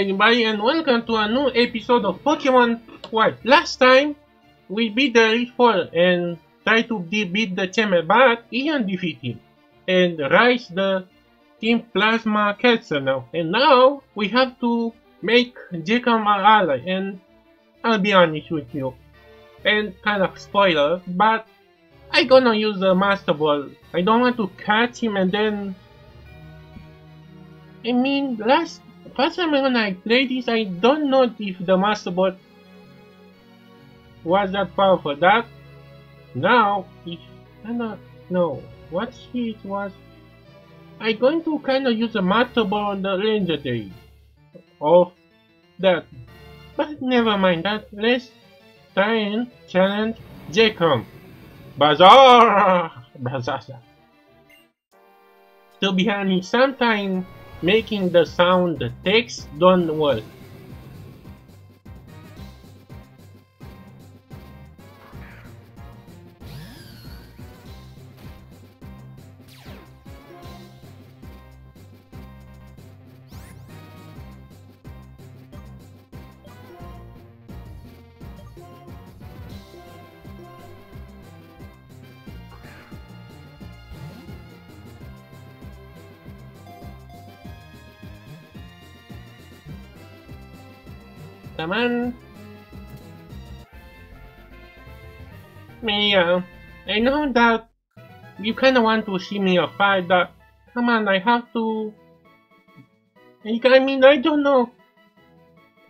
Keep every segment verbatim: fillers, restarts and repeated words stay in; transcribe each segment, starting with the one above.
everybody, and welcome to a new episode of Pokemon White. Last time we beat the Reefball and tried to beat the champion, but Ian defeated and rise the Team Plasma Hexa now. And now we have to make Jacob our ally, and I'll be honest with you, and kind of spoiler, but I gonna use the Master Ball. I don't want to catch him and then... I mean, last, last time when I played this, I don't know if the Master Ball was that powerful. That now, if I don't know what it was, I'm going to kind of use the Master Ball on the legendary of that. But never mind that. Let's try and challenge Jacob. Bazaar, Bazaar. To be honest, sometimes making the sound the text don't work. Come on. Mia, I know that you kinda want to see me fight, but come on, I have to. I mean, I don't know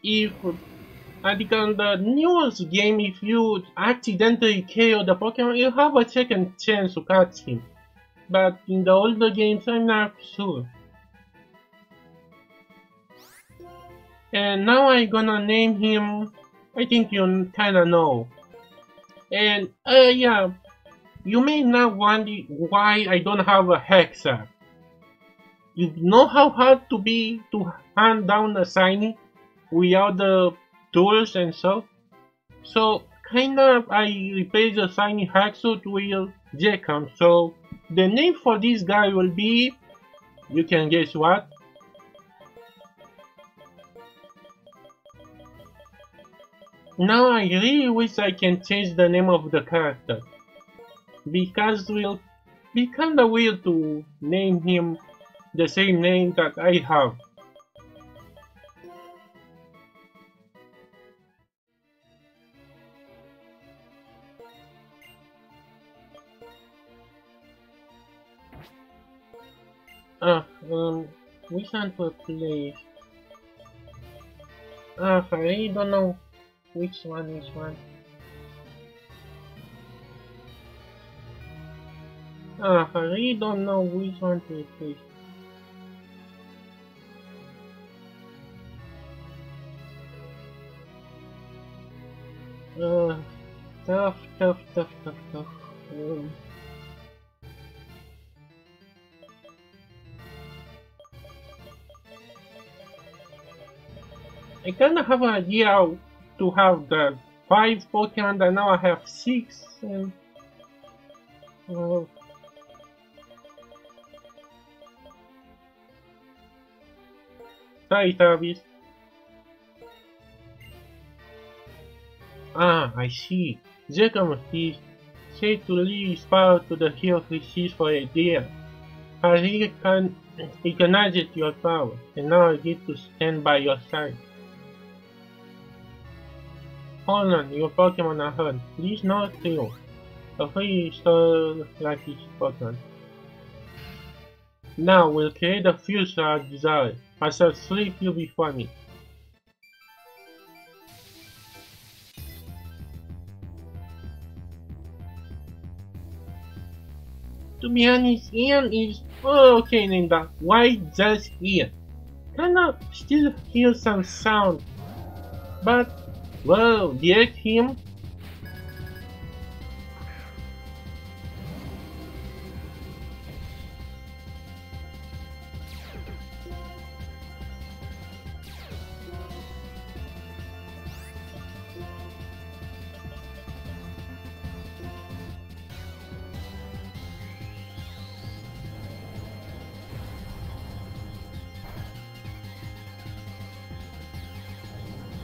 if I think on the newest game, if you accidentally K O the Pokemon, you have a second chance to catch him. But in the older games, I'm not sure. And now I'm gonna name him, I think you kinda know. And, uh, yeah, you may not wonder why I don't have a Hexa. You know how hard to be to hunt down a shiny without the tools and stuff? So, kinda I replace the shiny Hexa with Zekrom. So, the name for this guy will be, you can guess what? Now I really wish I can change the name of the character, because we'll be kinda weird to name him the same name that I have. Ah, um, we can't replace. Ah, I really don't know. Which one, which one? Ah, I really don't know which one to replace. Uh, tough, tough, tough, tough, tough. Um. I kinda have an idea how to have the five Pokemon, and now I have six, and uh, sorry, Travis. Ah, I see. Jacob is said to leave his power to the hero he sees for a deer. I really can recognize it, your power, and now I get to stand by your side. Hold on, your Pokemon are hurt. Please not kill. A free star like each Pokemon. Now we'll create the future I desire. I shall sleep you before me. To be honest, Ian is okay named that. Why just Ian? Kinda still hear some sound, but well, get him.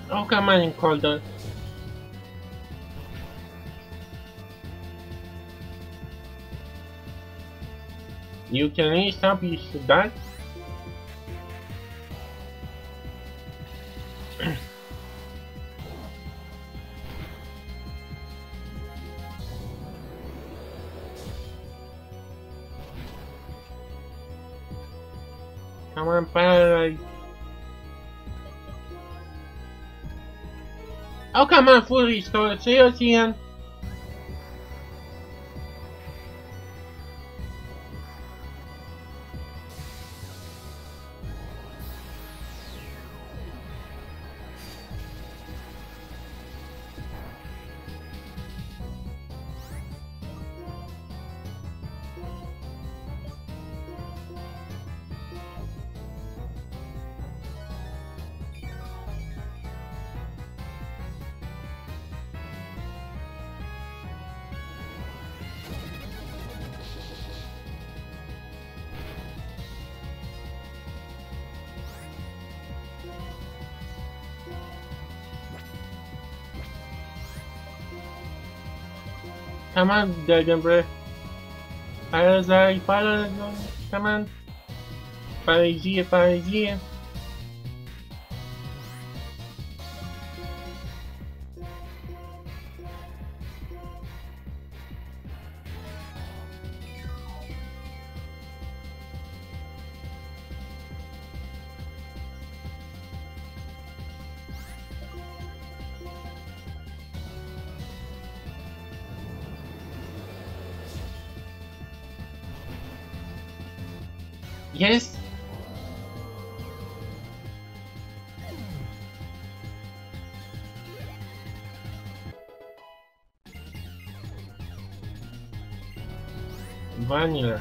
Oh, come on, Coldor. You can establish that. Come on, Paradise. Oh, come on, full restore. Cheers, Ian. Come on, Dragon Breath. Parasite, Parasite, come on. Parisia, Parisia. Yes. Vanilla.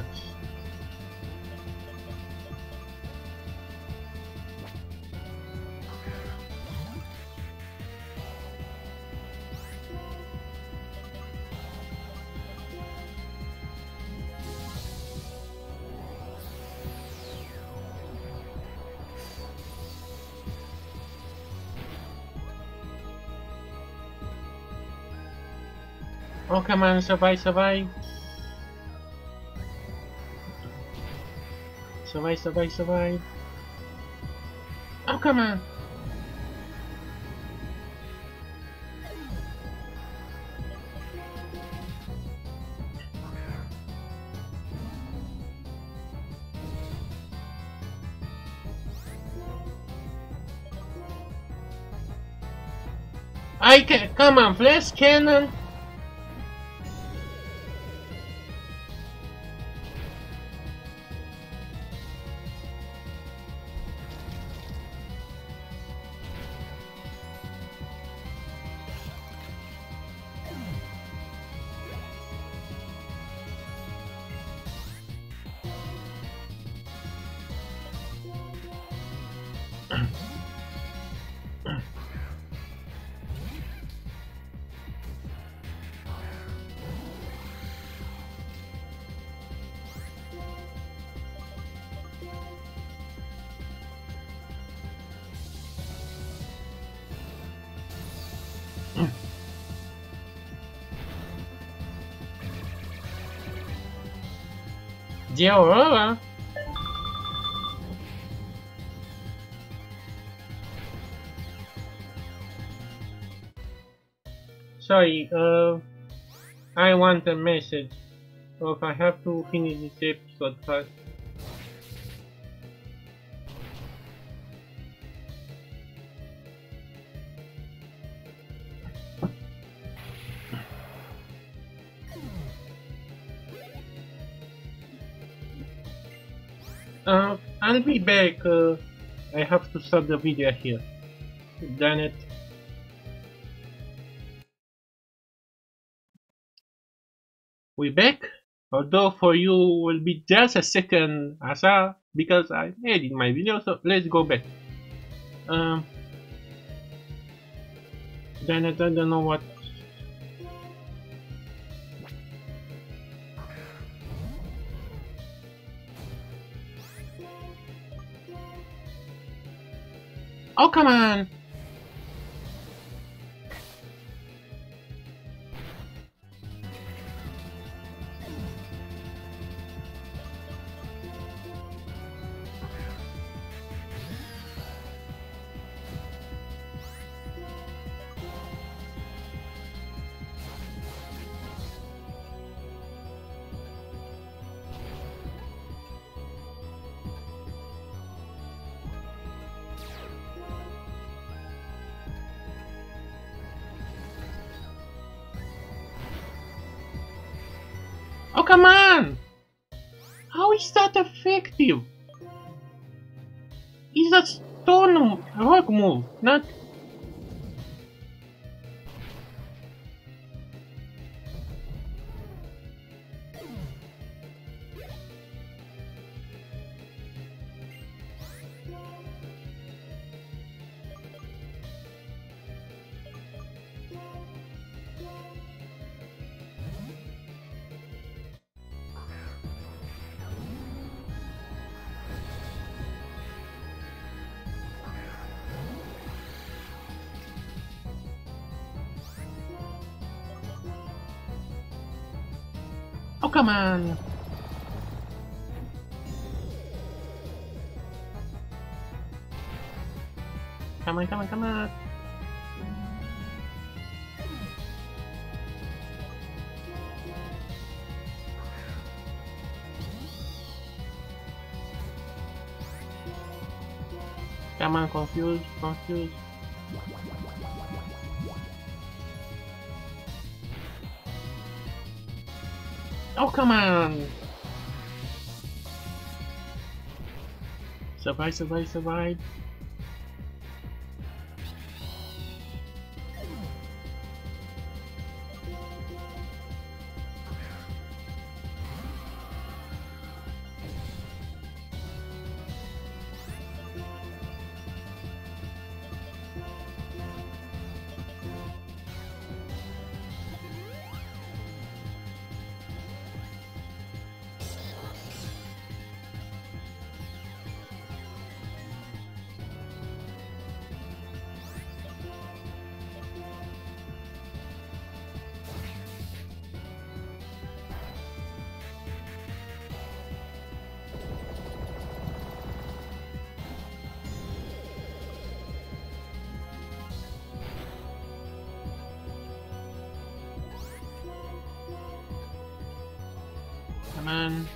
Oh, come on, survive, survive. Survive, survive, survive. Oh, come on. I can, come on, Flash Cannon. De Aurora? Sorry, uh, I want a message. So if I have to finish this episode first. Uh, I'll be back. Uh, I have to stop the video here. Done it. We back. Although for you will be just a second asa because I edit my video. So let's go back. Um. Done it. I don't know what. Oh, come on! Pokemon! How is that effective? Is that stone rock move, not... Oh, come on. Come on, come on, come on. Come on, confused, confused. Oh, come on! Survive, survive, survive. Come on.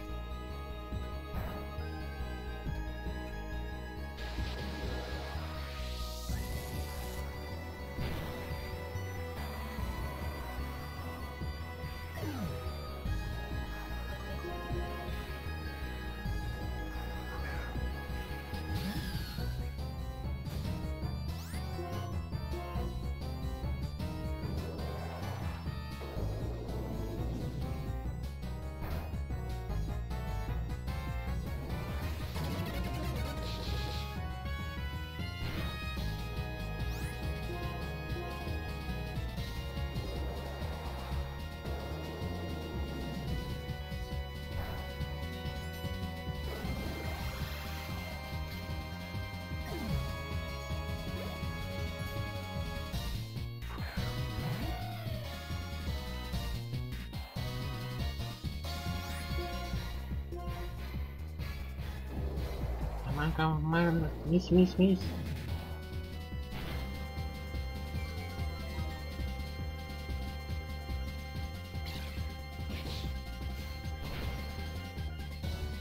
Come on, miss, miss, miss.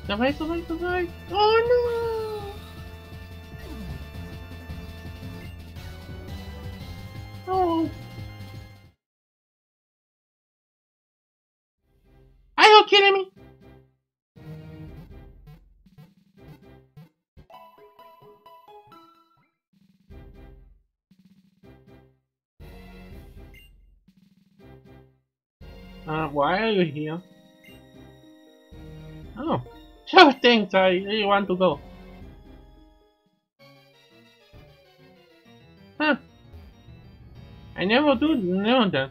Survive, survive, survive. Oh no! Oh. Are you kidding me? Uh, why are you here? Oh, sure things, I really want to go. Huh. I never do know that.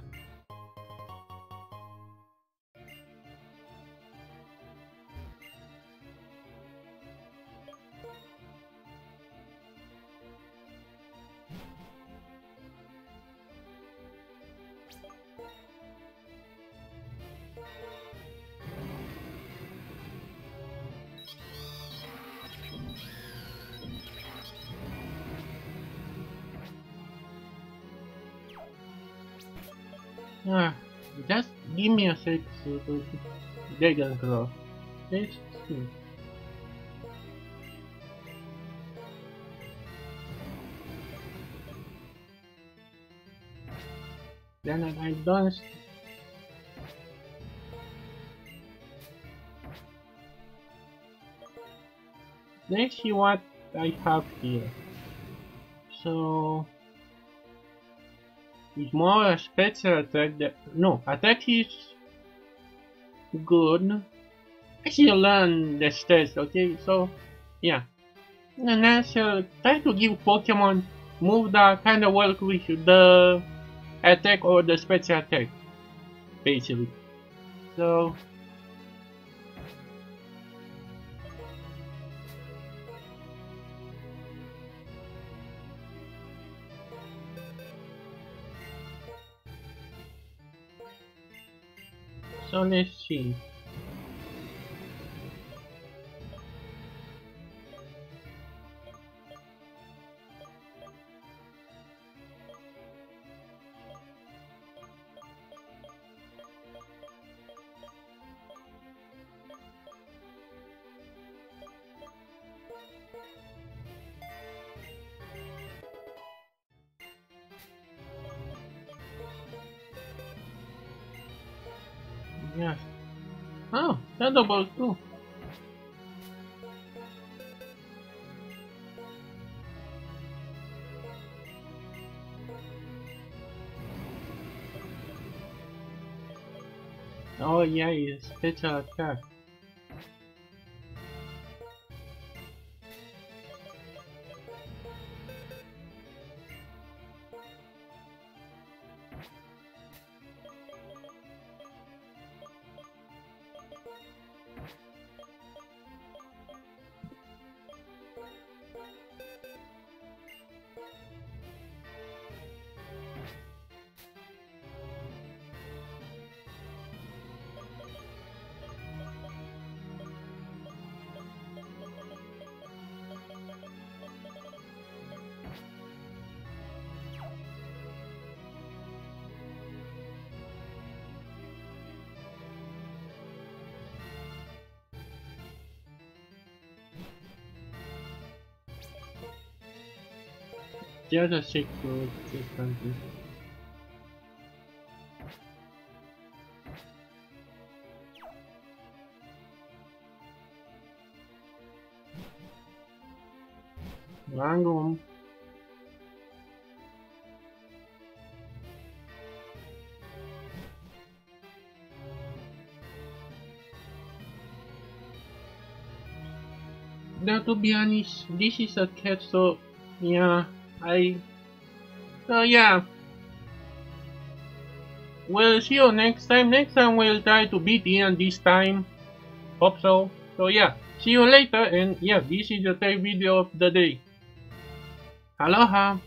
Ah, just give me a sec to to they can grow. Let's see. Then I don't Let's see what I have here. So it's more a special attack that no attack is good. I should learn the stats, okay? So yeah. And I shall try to give Pokemon move that kinda work with the attack or the special attack basically. So So let's see. Yes. Oh, Thunderbolt too. Oh yeah, it's special attack. Just a sick road, just something. Rangum. Now, to be honest, this is a cat, so yeah. I so yeah, we'll see you next time. Next time we'll try to beat Ian this time, hope so. So yeah, see you later, and yeah, this is the third video of the day. Aloha.